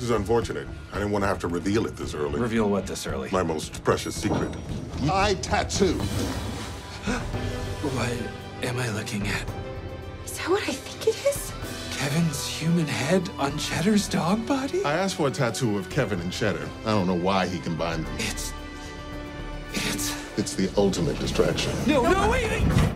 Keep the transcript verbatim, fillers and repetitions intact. This is unfortunate. I didn't want to have to reveal it this early. Reveal what this early? My most precious secret. My tattoo. What am I looking at? Is that what I think it is? Kevin's human head on Cheddar's dog body? I asked for a tattoo of Kevin and Cheddar. I don't know why he combined them. It's... It's... It's the ultimate distraction. No, no, wait! wait.